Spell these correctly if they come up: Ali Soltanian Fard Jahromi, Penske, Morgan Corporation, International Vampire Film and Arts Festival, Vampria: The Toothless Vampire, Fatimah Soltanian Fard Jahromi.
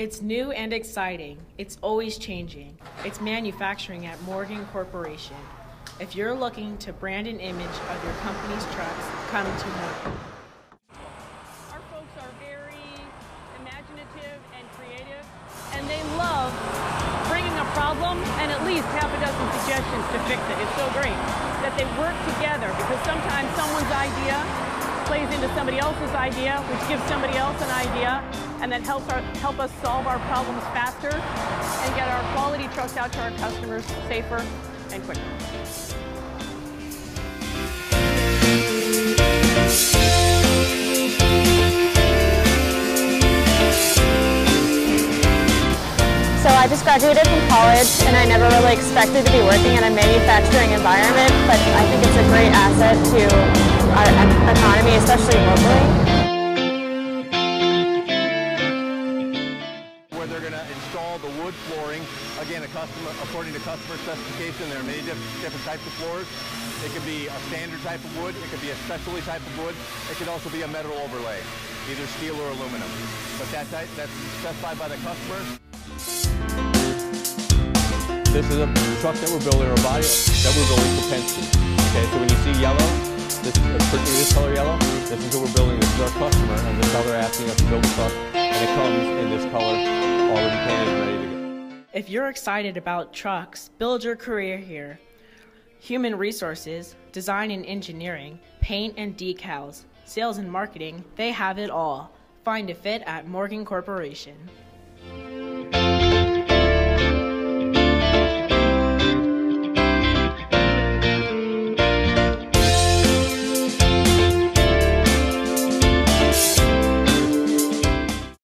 It's new and exciting. It's always changing. It's manufacturing at Morgan Corporation. If you're looking to brand an image of your company's trucks, come to Morgan. Our folks are very imaginative and creative, and they love bringing a problem and at least half a dozen suggestions to fix it. It's so great that they work together, because sometimes someone's idea plays into somebody else's idea, which gives somebody else an idea, and that help us solve our problems faster and get our quality trucks out to our customers safer and quicker. I just graduated from college, and I never really expected to be working in a manufacturing environment, but I think it's a great asset to our economy, especially locally. Where they're going to install the wood flooring, again, according to customer specification, there are many different types of floors. It could be a standard type of wood, it could be a specialty type of wood, it could also be a metal overlay, either steel or aluminum. But that's specified by the customer. This is a truck that we're building, or a body that we're building for Penske. Okay, so when you see yellow, this color yellow, this is what we're building. This is our customer, and this is how they're asking us to build stuff, and it comes in this color, already painted and ready to go. If you're excited about trucks, build your career here. Human resources, design and engineering, paint and decals, sales and marketing, they have it all. Find a fit at Morgan Corporation.